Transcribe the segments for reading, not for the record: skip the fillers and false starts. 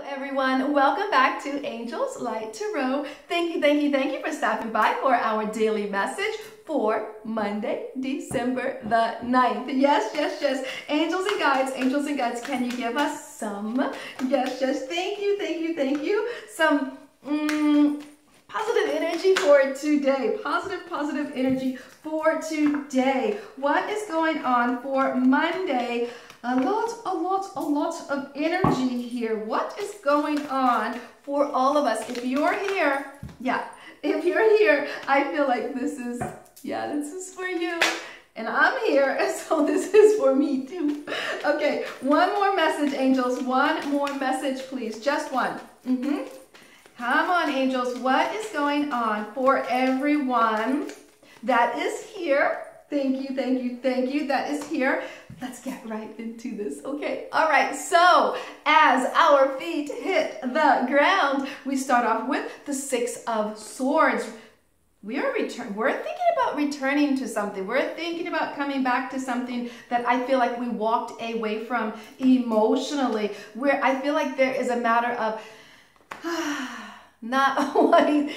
Hello everyone, welcome back to Angels Light Tarot. Thank you for stopping by for our daily message for Monday, December the 9th. Yes. Angels and guides, can you give us some? Yes. Thank you. Some positive energy for today. Positive energy for today. What is going on for Monday? A lot of energy here. What is going on for all of us? If you're here, I feel like this is for you. And I'm here, so this is for me too. Okay, one more message, angels. One more message, please. Just one. Come on, angels. What is going on for everyone that is here? Thank you. That is here. Let's get right into this, okay? All right, so as our feet hit the ground, we start off with the Six of Swords. We're thinking about returning to something. We're thinking about coming back to something that I feel like we walked away from emotionally, where I feel like there is a matter of not wanting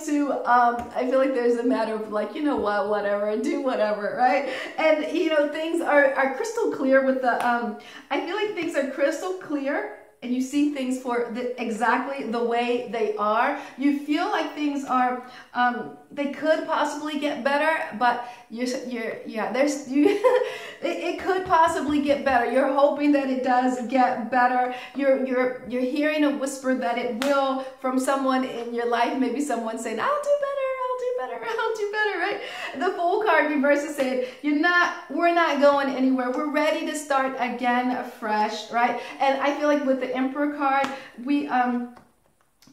to, I feel like there's a matter of like, you know what, whatever, do whatever, right? And you know, things are crystal clear with the, I feel like things are crystal clear and you see things for exactly the way they are. You feel like things are, they could possibly get better, but it could possibly get better. You're hoping that it does get better. You're hearing a whisper that it will from someone in your life. Maybe someone saying, I'll do better, right? The Fool card reverses said, we're not going anywhere. We're ready to start again fresh, right? And I feel like with the Emperor card,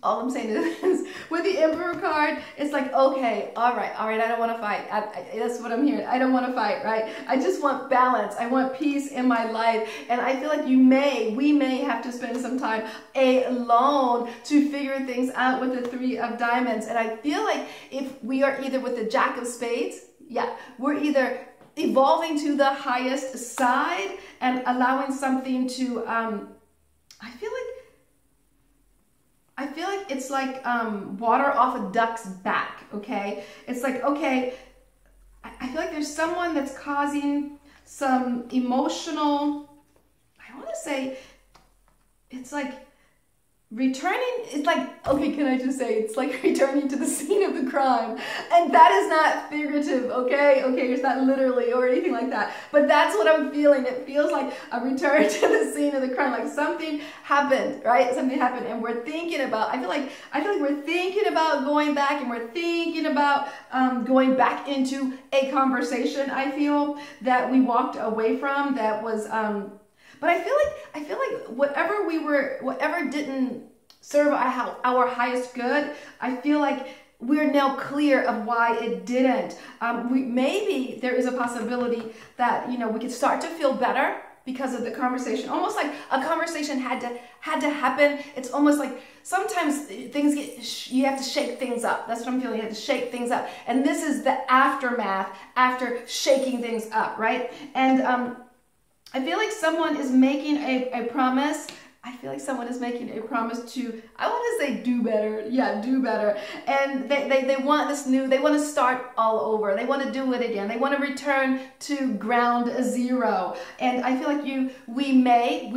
all I'm saying is with the Emperor card, it's like, okay, all right, I don't want to fight. That's what I'm hearing. I don't want to fight, right? I just want balance. I want peace in my life. And I feel like we may have to spend some time alone to figure things out with the Three of Diamonds. And I feel like if we are either with the Jack of Spades, we're either evolving to the highest side and allowing something to, I feel like it's like water off a duck's back, okay? It's like, okay, I feel like there's someone that's causing some emotional, I want to say, it's like returning, it's like, okay, can I just say, it's like returning to the scene of the crime. And that is not figurative, okay, it's not literally or anything like that, but that's what I'm feeling. It feels like a return to the scene of the crime, like something happened, right? Something happened, and we're thinking about, I feel like we're thinking about going back, and we're thinking about going back into a conversation, I feel, that we walked away from, that was but I feel like whatever didn't serve our highest good, I feel like we're now clear of why it didn't. Maybe there is a possibility that, you know, we could start to feel better because of the conversation. Almost like a conversation had to happen. It's almost like sometimes things you have to shake things up. That's what I'm feeling. You have to shake things up. And this is the aftermath after shaking things up, right? And I feel like someone is making a promise. I feel like someone is making a promise to, I want to say do better. Yeah, do better. And they want this new, they want to start all over. They want to do it again. They want to return to ground zero. And I feel like we may,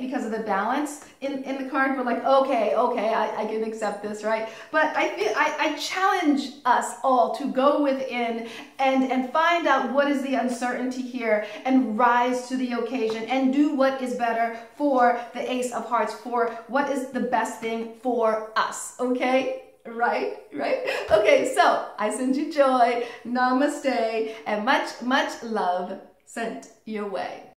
because of the balance in the card, we're like, okay, I can accept this, right? But I feel, I challenge us all to go within and find out what is the uncertainty here and rise to the occasion and do what is better for the Ace of Hearts, for what is the best thing for us, okay? Right? Okay, so I send you joy, namaste, and much love sent your way.